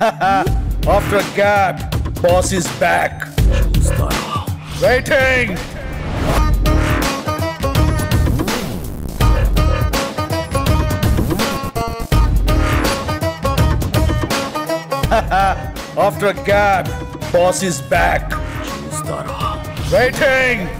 After a gap, boss is back. Waiting! After a gap, boss is back. Waiting!